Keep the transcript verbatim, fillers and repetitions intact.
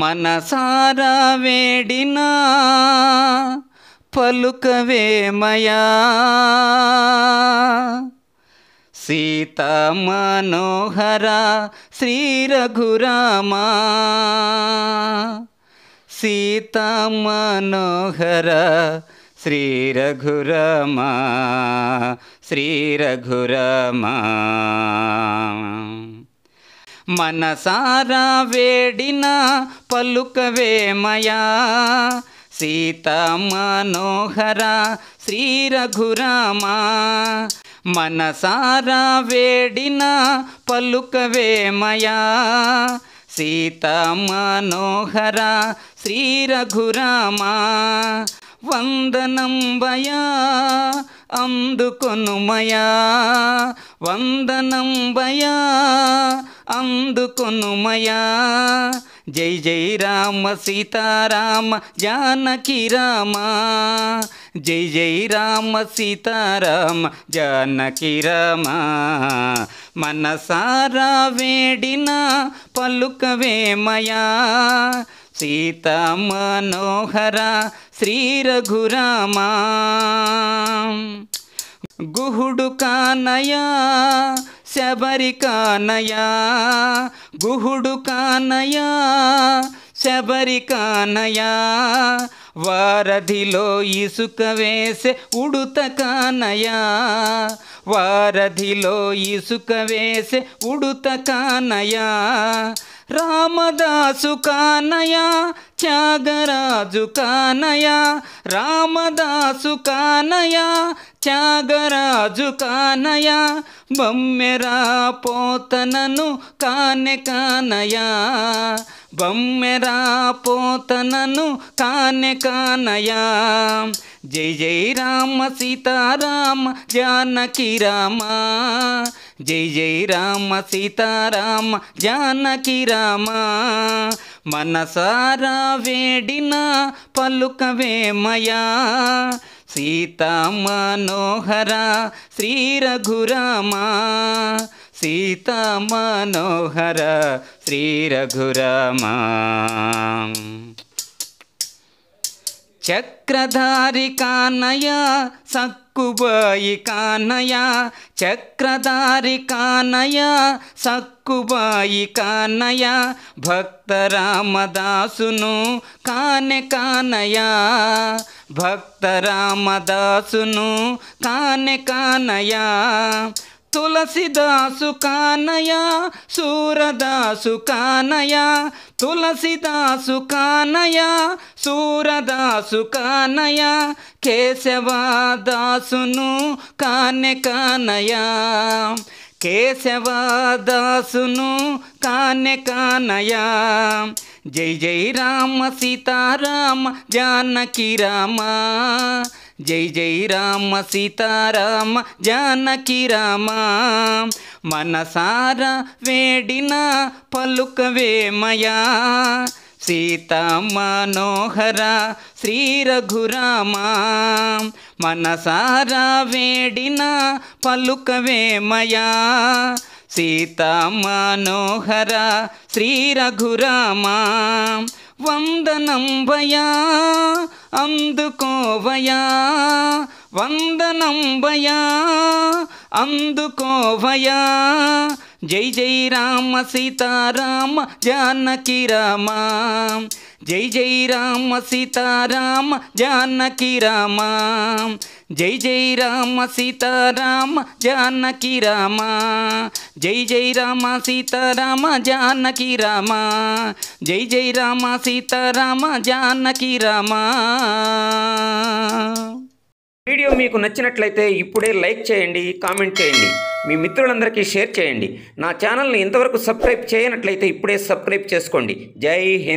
మనసారా వేడినా పలుకవేమయా సీతా మనోహరా శ్రీ రఘురామా సీతా మనోహరా శ్రీ రఘురామా శ్రీ రఘురామా మనసారా వేడినా పలుకవేమయా సీతా మనోహరా శ్రీ రఘురామా మనసారా వేడినా పలుకవేమయా సీతా మనోహరా శ్రీ రఘురామా వందనంబయా అందుకొనుమయా వందనంబయా అందుకొనుమయా జై జై రామ సీతారామ జానకి రామ జై జై రామ సీతారామ జానకి రామ మనసారా వేడినా పలుకవేమయా సీతా మనోహరా శ్రీ రఘురామా గుహుడు కానయా శబరి కానయా గుహుడు కానయా శబరి కానయా వారధిలో ఇసుక వేసే ఉడుత కానయా వారధిలో ఇసుక వేసే ఉడుత కానయా రామదాసు కానయా త్యాగరాజు కానయా రామదాసు కానయా త్యాగరాజు కానయా బమ్మెరా పోతనను కానె కానయా బమ్మెరా పోతనను కానె కానయా జై జై రామ సీతారామ జానకి రామ జై జై రామ సీతారామ జానకి రామ మనసారా వేడినా పలుకవేమయా సీతా మనోహరా శ్రీ రఘురామా సీతా మనోహరా శ్రీ రఘురామా చక్రధారి కానయా సక్కుబాయి కానయా చక్రధారి కానయా సక్కుబాయి కానయా భక్త రామదాసును కానె కానయా భక్త రామదాసును కానె కానయా తులసిదాసు కానయా సూరదాసు కానయా తులసిదాసు కానయా సూరదాసు కానయా కేశవదాసును కానె కానయా కేశవదాసును కానె కానయా జై జై రామ సీతారామ జానకి రామ జై జై రామ సీతారామ జానకి రామ మనసారా వేడినా పలుకవేమయా సీతా మనోహరా శ్రీ రఘురామా మనసారా వేడినా పలుకవేమయా సీతా మనోహరా శ్రీ రఘురామా వందనంబయా అందుకోవయా వందనంబయా అందుకోవయా జై జై రామ సీతారామ జానకి రామ జై జై రామ సీతారామ జానకి రామ జై జై రామ సీతారామ జానకి రామ జై జై రామ సీతారామ జానకి రామ జై జై రామ సీతారామ జానకి రామ వీడియో మీకు నచ్చినట్లయితే ఇప్పుడే లైక్ చేయండి, కామెంట్ చేయండి, మీ మిత్రులందరికీ షేర్ చేయండి. నా ఛానల్ని ఇంతవరకు సబ్స్క్రైబ్ చేయనట్లయితే ఇప్పుడే సబ్స్క్రైబ్ చేసుకోండి. జై హింద్.